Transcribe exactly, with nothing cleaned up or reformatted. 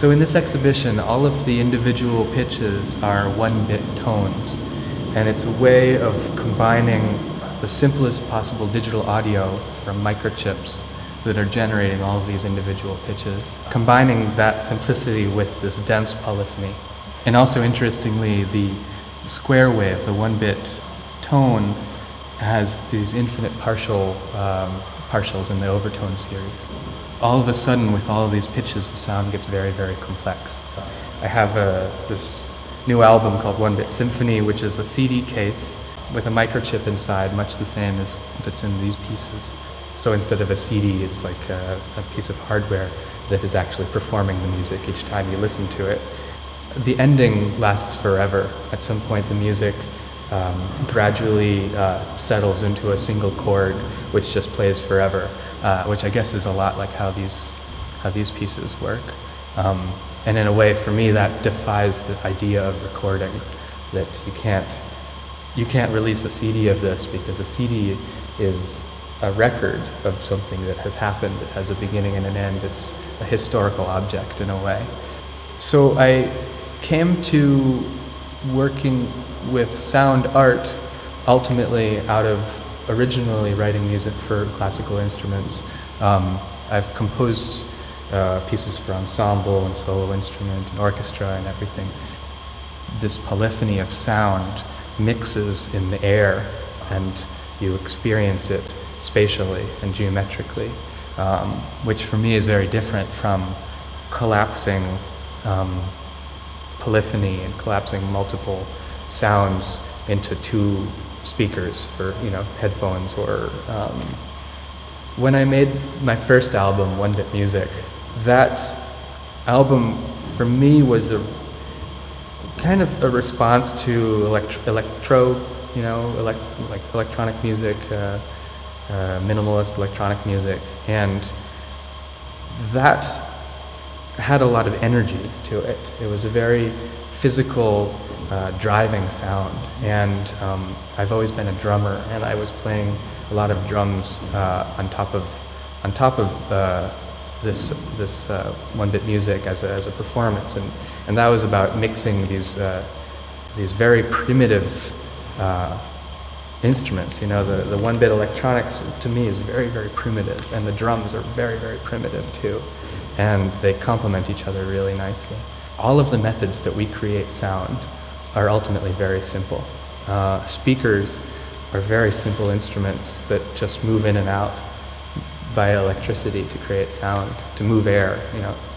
So in this exhibition, all of the individual pitches are one-bit tones, and it's a way of combining the simplest possible digital audio from microchips that are generating all of these individual pitches, combining that simplicity with this dense polyphony. And also, interestingly, the, the square wave, the one-bit tone, has these infinite partial um, partials in the overtone series. All of a sudden, with all of these pitches, the sound gets very, very complex. I have a, this new album called One Bit Symphony, which is a C D case with a microchip inside, much the same as that's in these pieces. So instead of a C D, it's like a, a piece of hardware that is actually performing the music each time you listen to it. The ending lasts forever. At some point, the music um, gradually uh, settles into a single chord, which just plays forever, uh, which I guess is a lot like how these, how these pieces work. Um, and in a way, for me, that defies the idea of recording, that you can't, you can't release a C D of this, because a C D is a record of something that has happened. It has a beginning and an end. It's a historical object in a way. So I came to working with sound art ultimately out of originally writing music for classical instruments. Um, I've composed uh, pieces for ensemble and solo instrument and orchestra and everything. This polyphony of sound mixes in the air, and you experience it spatially and geometrically, um, which for me is very different from collapsing um, polyphony and collapsing multiple sounds into two speakers for, you know, headphones or... Um. When I made my first album, One Bit Music, that album for me was a kind of a response to elect electro, you know, elect like electronic music, uh, Uh, minimalist electronic music, and that had a lot of energy to it. It was a very physical, uh, driving sound, and um, I've always been a drummer, and I was playing a lot of drums uh, on top of on top of uh, this this uh, one-bit music as a as a performance, and and that was about mixing these uh, these very primitive Uh, instruments. You know, the, the one-bit electronics to me is very, very primitive, and the drums are very, very primitive too, and they complement each other really nicely. All of the methods that we create sound are ultimately very simple. Uh, speakers are very simple instruments that just move in and out via electricity to create sound, to move air, you know.